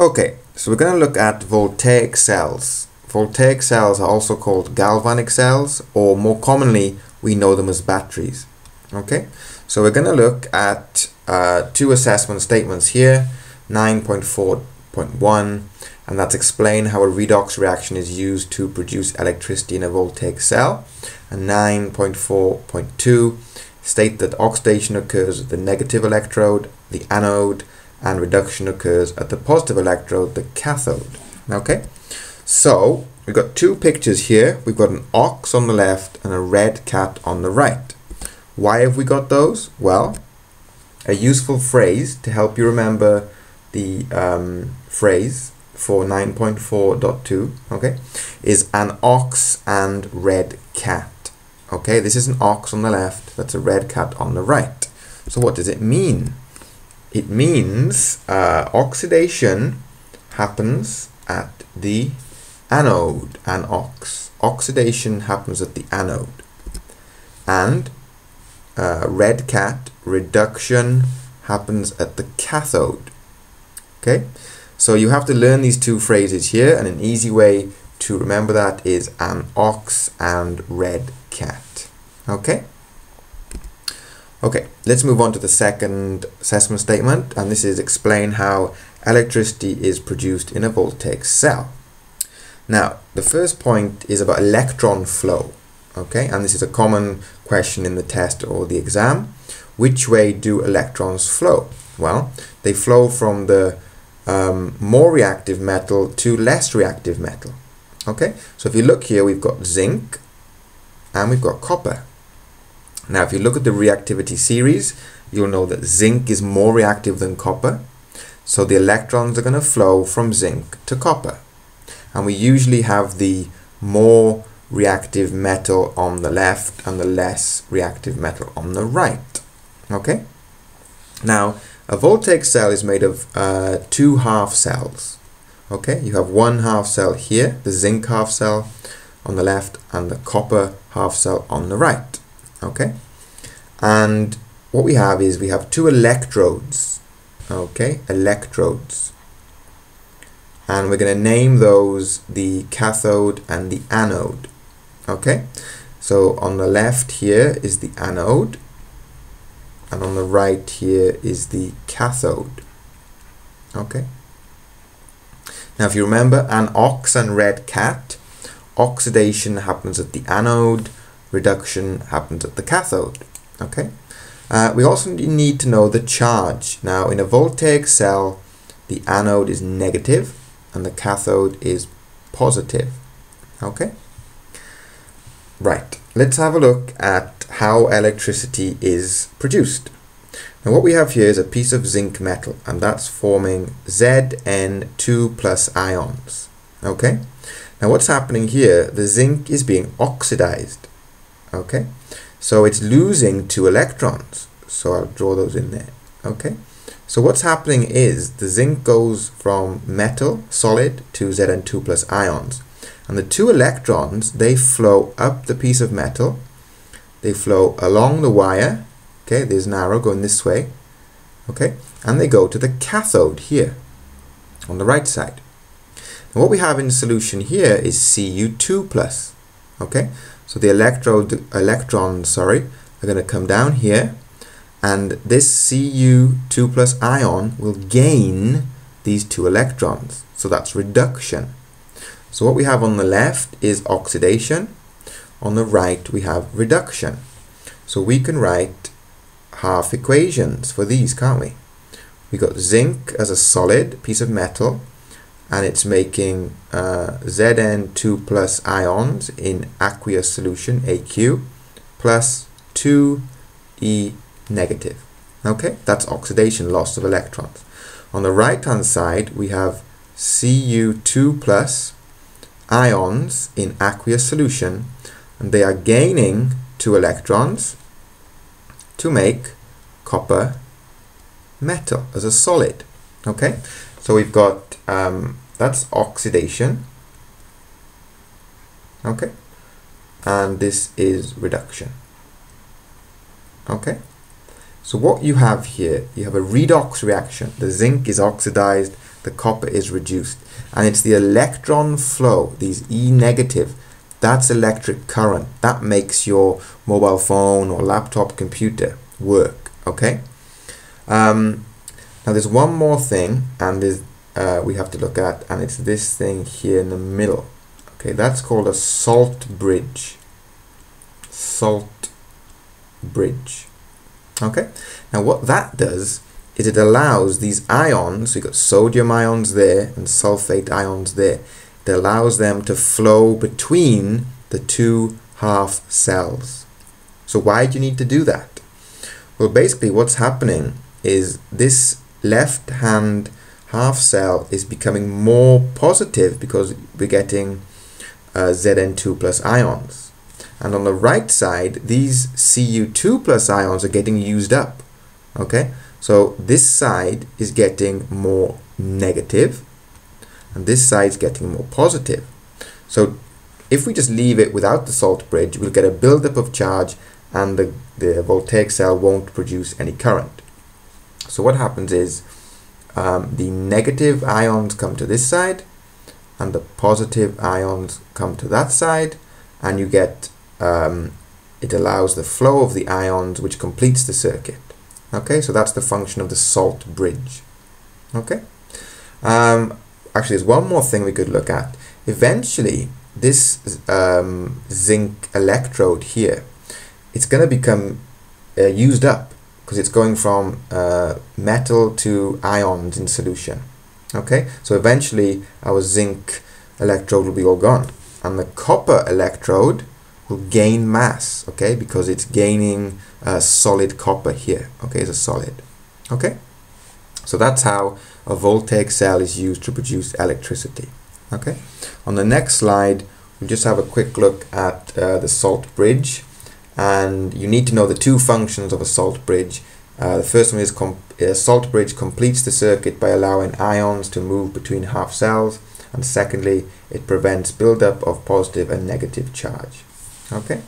Okay, so we're going to look at voltaic cells. Voltaic cells are also called galvanic cells, or more commonly, we know them as batteries. Okay, so we're going to look at two assessment statements here, 9.4.1, and that's explain how a redox reaction is used to produce electricity in a voltaic cell, and 9.4.2 state that oxidation occurs at the negative electrode, the anode, and reduction occurs at the positive electrode, the cathode. Okay, so we've got two pictures here. We've got an ox on the left and a red cat on the right. Why have we got those? Well, a useful phrase to help you remember the phrase for 9.4.2, okay, is an ox and red cat. Okay, this is an ox on the left, that's a red cat on the right. So what does it mean? It means oxidation happens at the anode, an ox. Oxidation happens at the anode. And red cat, reduction happens at the cathode. Okay, so you have to learn these two phrases here, and an easy way to remember that is an ox and red cat. Okay? Okay, let's move on to the second assessment statement, and this is explain how electricity is produced in a voltaic cell. Now, the first point is about electron flow, okay? And this is a common question in the test or the exam. Which way do electrons flow? Well, they flow from the more reactive metal to less reactive metal. Okay, so if you look here, we've got zinc and we've got copper. Now, if you look at the reactivity series, you'll know that zinc is more reactive than copper. So the electrons are going to flow from zinc to copper. And we usually have the more reactive metal on the left and the less reactive metal on the right. Okay. Now, a voltaic cell is made of two half cells. Okay, you have one half cell here, the zinc half cell on the left and the copper half cell on the right. Okay, and what we have is we have two electrodes. Okay, electrodes, and we're going to name those the cathode and the anode. Okay, so on the left here is the anode, and on the right here is the cathode. Okay. Now, if you remember, an ox and red cat, oxidation happens at the anode, reduction happens at the cathode. Okay. We also need to know the charge. Now, in a voltaic cell, the anode is negative and the cathode is positive. Okay. Right. Let's have a look at how electricity is produced. Now what we have here is a piece of zinc metal, and that's forming Zn2+ ions. Okay? Now what's happening here, the zinc is being oxidized. Okay? So it's losing two electrons. So I'll draw those in there. Okay? So what's happening is the zinc goes from metal, solid, to Zn2+ ions. And the two electrons, they flow up the piece of metal, they flow along the wire. Okay, there's an arrow going this way, okay, and they go to the cathode here on the right side. And what we have in solution here is Cu2+. Okay, so the electrons are going to come down here, and this Cu2+ ion will gain these two electrons. So that's reduction. So what we have on the left is oxidation, on the right we have reduction. So we can write half equations for these, can't we? We got zinc as a solid piece of metal, and it's making Zn2+ ions in aqueous solution, Aq, plus 2e negative. Okay, that's oxidation, loss of electrons. On the right hand side we have Cu2+ ions in aqueous solution, and they are gaining two electrons to make copper metal as a solid. Okay, so we've got that's oxidation. Okay, and this is reduction. Okay, so what you have here, you have a redox reaction. The zinc is oxidized the copper is reduced. And it's the electron flow, these E negative, that's electric current. That makes your mobile phone or laptop computer work, okay? Now there's one more thing, and we have to look at, and it's this thing here in the middle. Okay, that's called a salt bridge. Salt bridge. Okay, now what that does is it allows these ions, so you've got sodium ions there and sulfate ions there, it allows them to flow between the two half cells. So why do you need to do that? Well, basically what's happening is this left hand half cell is becoming more positive because we're getting Zn2 plus ions. And on the right side, these Cu2 plus ions are getting used up, okay? So this side is getting more negative, and this side's getting more positive. So if we just leave it without the salt bridge, we'll get a buildup of charge, and the voltaic cell won't produce any current. So what happens is the negative ions come to this side, and the positive ions come to that side, and you get, it allows the flow of the ions, which completes the circuit. Okay, so that's the function of the salt bridge. Okay, actually there's one more thing we could look at. Eventually, this zinc electrode here, it's going to become used up, because it's going from metal to ions in solution. Okay, so eventually our zinc electrode will be all gone, and the copper electrode will gain mass, okay, because it's gaining solid copper here, okay, it's a solid, okay. So that's how a voltaic cell is used to produce electricity, okay. On the next slide, we'll just have a quick look at the salt bridge, and you need to know the two functions of a salt bridge. The first one is salt bridge completes the circuit by allowing ions to move between half cells, and secondly, it prevents buildup of positive and negative charge. Okay?